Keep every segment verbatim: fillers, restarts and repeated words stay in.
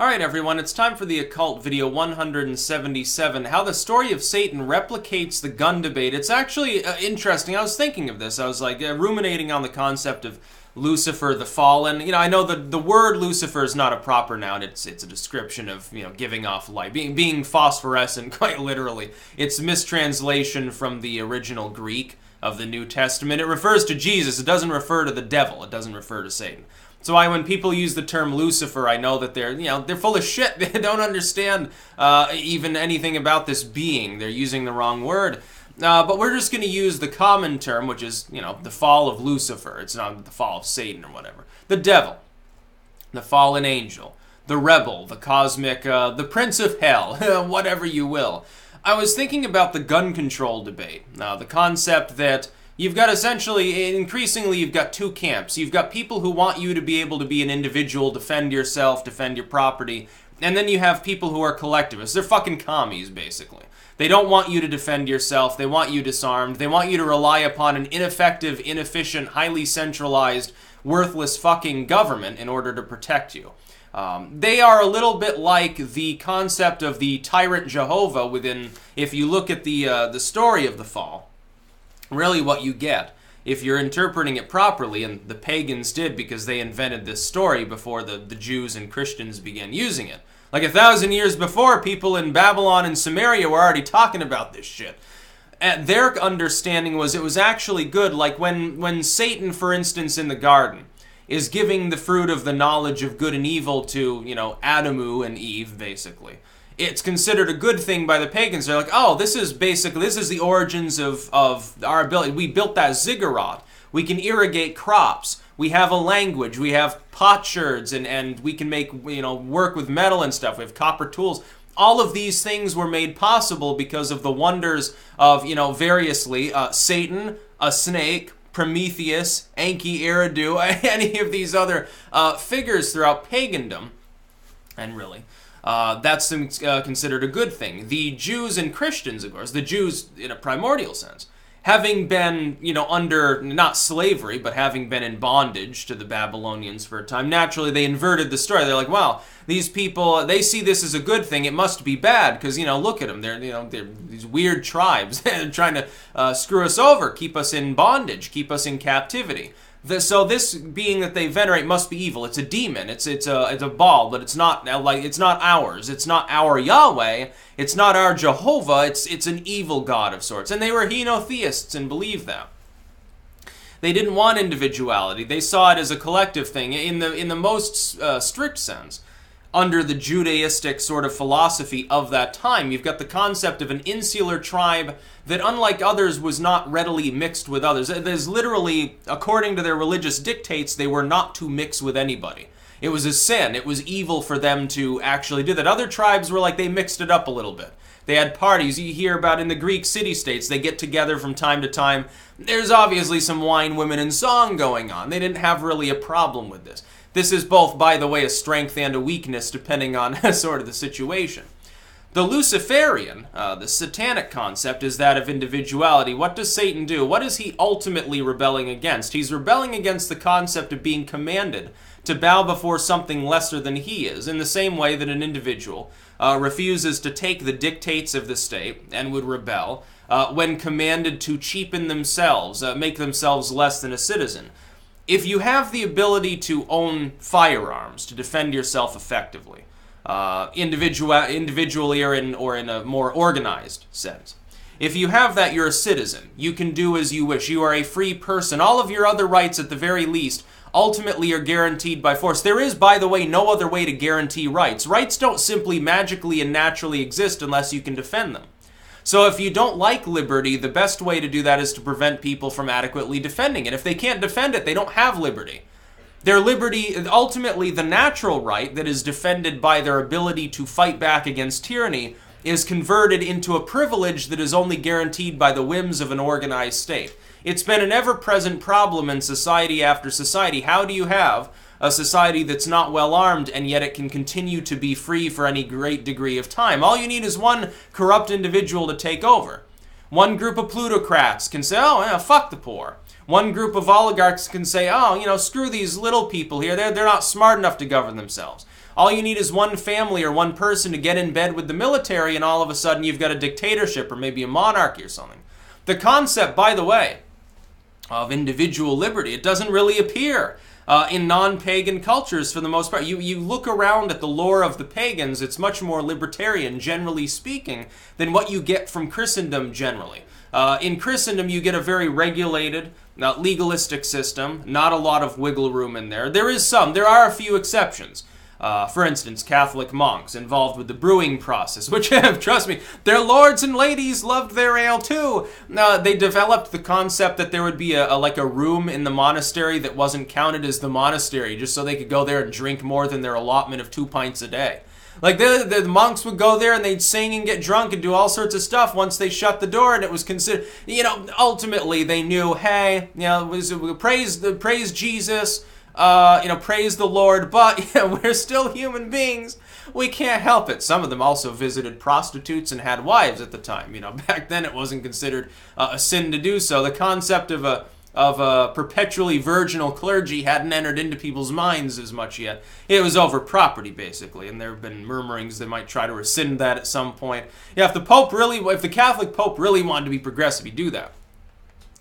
Alright everyone, it's time for the Occult video one hundred seventy-seven, how the story of Satan replicates the gun debate. It's actually uh, interesting. I was thinking of this. I was like uh, ruminating on the concept of Lucifer the Fallen. You know, I know the, the word Lucifer is not a proper noun. It's it's a description of, you know, giving off light, being, being phosphorescent, quite literally. It's mistranslation from the original Greek of the New Testament. It refers to Jesus. It doesn't refer to the devil. It doesn't refer to Satan. So I, when people use the term Lucifer, I know that they're, you know, they're full of shit. They don't understand uh, even anything about this being. They're using the wrong word. Uh, but we're just going to use the common term, which is, you know, the fall of Lucifer. It's not the fall of Satan or whatever. The devil, the fallen angel, the rebel, the cosmic, uh, the prince of hell, whatever you will. I was thinking about the gun control debate. Now, uh, the concept that you've got essentially, increasingly, you've got two camps. You've got people who want you to be able to be an individual, defend yourself, defend your property, and then you have people who are collectivists. They're fucking commies, basically. They don't want you to defend yourself. They want you disarmed. They want you to rely upon an ineffective, inefficient, highly centralized, worthless fucking government in order to protect you. Um, they are a little bit like the concept of the tyrant Jehovah within, if you look at the uh, the story of the fall. Really what you get, if you're interpreting it properly, and the pagans did because they invented this story before the, the Jews and Christians began using it. Like a thousand years before, people in Babylon and Samaria were already talking about this shit. And their understanding was it was actually good, like when, when Satan, for instance, in the garden, is giving the fruit of the knowledge of good and evil to, you know, Adamu and Eve, basically. It's considered a good thing by the pagans. They're like, oh, this is basically, this is the origins of, of our ability. We built that ziggurat. We can irrigate crops. We have a language. We have potsherds, and, and we can make, you know, work with metal and stuff. We have copper tools. All of these things were made possible because of the wonders of, you know, variously, uh, Satan, a snake, Prometheus, Enki Eridu, any of these other uh, figures throughout pagandom, and really... Uh, that's uh, considered a good thing. The Jews and Christians, of course, the Jews in a primordial sense, having been, you know, under, not slavery, but having been in bondage to the Babylonians for a time, naturally they inverted the story. They're like, wow, these people, they see this as a good thing. It must be bad because, you know, look at them. They're, you know, they're these weird tribes trying to uh, screw us over, keep us in bondage, keep us in captivity. The, so this being that they venerate must be evil. It's a demon. It's it's a it's a Baal, but it's not like it's not ours. It's not our Yahweh. It's not our Jehovah. It's it's an evil god of sorts. And they were henotheists and believed that. They didn't want individuality. They saw it as a collective thing in the in the most uh, strict sense. Under the Judaistic sort of philosophy of that time, you've got the concept of an insular tribe that, unlike others, was not readily mixed with others. There's literally, according to their religious dictates, they were not to mix with anybody. It was a sin. It was evil for them to actually do that. Other tribes were like, they mixed it up a little bit. They had parties. You hear about in the Greek city-states, they get together from time to time. There's obviously some wine, women, and song going on. They didn't have really a problem with this. This is both, by the way, a strength and a weakness, depending on sort of the situation. The Luciferian, uh, the satanic concept, is that of individuality. What does Satan do? What is he ultimately rebelling against? He's rebelling against the concept of being commanded to bow before something lesser than he is, in the same way that an individual uh, refuses to take the dictates of the state and would rebel uh, when commanded to cheapen themselves, uh, make themselves less than a citizen. If you have the ability to own firearms, to defend yourself effectively, uh, individual, individually or in, or in a more organized sense, if you have that, you're a citizen. You can do as you wish. You are a free person. All of your other rights, at the very least, ultimately are guaranteed by force. There is, by the way, no other way to guarantee rights. Rights don't simply magically and naturally exist unless you can defend them. So if you don't like liberty, the best way to do that is to prevent people from adequately defending it. If they can't defend it, they don't have liberty. Their liberty, ultimately the natural right that is defended by their ability to fight back against tyranny, is converted into a privilege that is only guaranteed by the whims of an organized state. It's been an ever-present problem in society after society. How do you have a society that's not well armed, and yet it can continue to be free for any great degree of time? All you need is one corrupt individual to take over. One group of plutocrats can say, oh, yeah, fuck the poor. One group of oligarchs can say, oh, you know, screw these little people here. They're, they're not smart enough to govern themselves. All you need is one family or one person to get in bed with the military, and all of a sudden you've got a dictatorship or maybe a monarchy or something. The concept, by the way, of individual liberty, it doesn't really appear uh, in non-pagan cultures for the most part. You, you look around at the lore of the pagans, it's much more libertarian, generally speaking, than what you get from Christendom generally. Uh, in Christendom, you get a very regulated, uh, legalistic system, not a lot of wiggle room in there. There is some. There are a few exceptions. Uh, for instance, Catholic monks involved with the brewing process, which, trust me, their lords and ladies loved their ale too. Uh, they developed the concept that there would be a, a like a room in the monastery that wasn't counted as the monastery, just so they could go there and drink more than their allotment of two pints a day. Like, the, the monks would go there and they'd sing and get drunk and do all sorts of stuff once they shut the door, and it was considered, you know, ultimately they knew, hey, you know, was, praise, the, praise Jesus, uh, you know, praise the Lord, but you know, we're still human beings. We can't help it. Some of them also visited prostitutes and had wives at the time. You know, back then it wasn't considered uh, a sin to do so. The concept of a of a perpetually virginal clergy hadn't entered into people's minds as much yet. It was over property, basically, and there have been murmurings they might try to rescind that at some point. Yeah, if the Pope really, if the Catholic Pope really wanted to be progressive, he'd do that.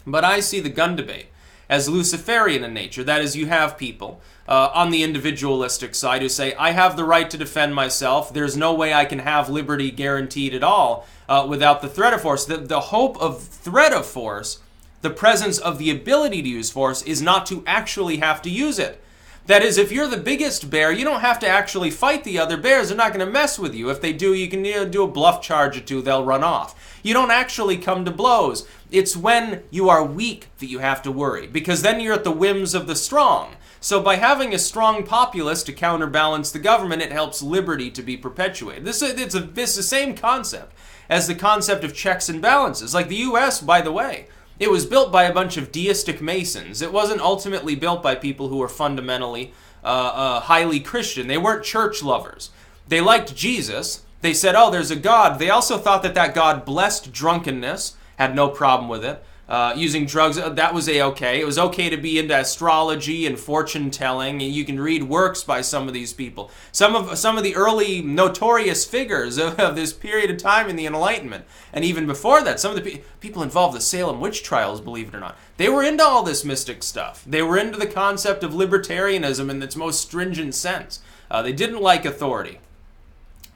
But I see the gun debate as Luciferian in nature. That is, you have people uh, on the individualistic side who say, I have the right to defend myself. There's no way I can have liberty guaranteed at all uh, without the threat of force. The, the hope of threat of force, the presence of the ability to use force, is not to actually have to use it. That is, if you're the biggest bear, you don't have to actually fight the other bears. They're not going to mess with you. If they do, you can, you know, do a bluff charge or two. They'll run off. You don't actually come to blows. It's when you are weak that you have to worry, because then you're at the whims of the strong. So by having a strong populace to counterbalance the government, it helps liberty to be perpetuated. This is, it's, a, it's the same concept as the concept of checks and balances. Like the U S, by the way, it was built by a bunch of deistic masons. It wasn't ultimately built by people who were fundamentally uh, uh, highly Christian. They weren't church lovers. They liked Jesus. They said, oh, there's a God. They also thought that that God blessed drunkenness, had no problem with it. Uh, using drugs, that was a-okay. It was okay to be into astrology and fortune-telling. You can read works by some of these people. Some of some of the early notorious figures of, of this period of time in the Enlightenment, and even before that, some of the pe people involved in the Salem witch trials, believe it or not, they were into all this mystic stuff. They were into the concept of libertarianism in its most stringent sense. Uh, they didn't like authority.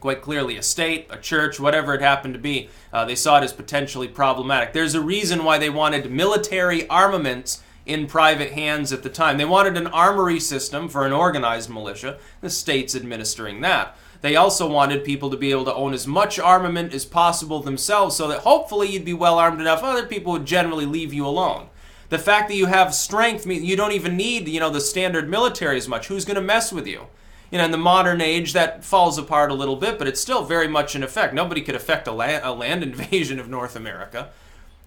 Quite clearly, a state, a church, whatever it happened to be, uh, they saw it as potentially problematic. There's a reason why they wanted military armaments in private hands at the time. They wanted an armory system for an organized militia. The state's administering that. They also wanted people to be able to own as much armament as possible themselves, so that hopefully you'd be well armed enough. Other people would generally leave you alone. The fact that you have strength means you don't even need, you know, the standard military as much. Who's going to mess with you? You know, in the modern age, that falls apart a little bit, but it's still very much in effect. Nobody could affect a land, a land invasion of North America.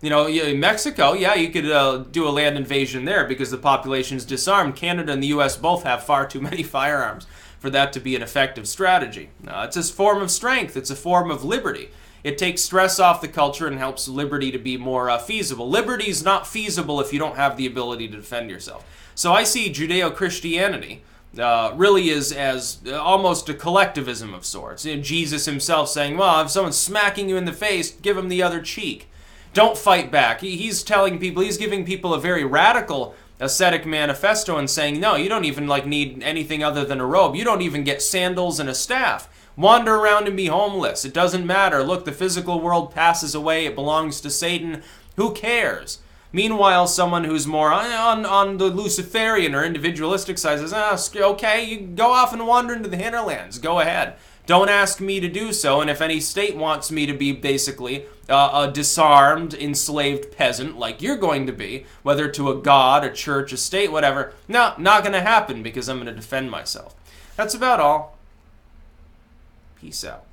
You know, in Mexico, yeah, you could uh, do a land invasion there because the population's disarmed. Canada and the U S both have far too many firearms for that to be an effective strategy. Uh, it's a form of strength. It's a form of liberty. It takes stress off the culture and helps liberty to be more uh, feasible. Liberty's not feasible if you don't have the ability to defend yourself. So I see Judeo-Christianity Uh, really is as uh, almost a collectivism of sorts. You know, Jesus himself saying, well, if someone's smacking you in the face, give him the other cheek. Don't fight back. He, he's telling people, he's giving people a very radical ascetic manifesto and saying, no, you don't even like need anything other than a robe. You don't even get sandals and a staff. Wander around and be homeless. It doesn't matter. Look, the physical world passes away. It belongs to Satan. Who cares? Meanwhile, someone who's more on, on, on the Luciferian or individualistic side says, ah, okay, you go off and wander into the hinterlands. Go ahead. Don't ask me to do so, and if any state wants me to be basically uh, a disarmed, enslaved peasant like you're going to be, whether to a god, a church, a state, whatever, no, not going to happen because I'm going to defend myself. That's about all. Peace out.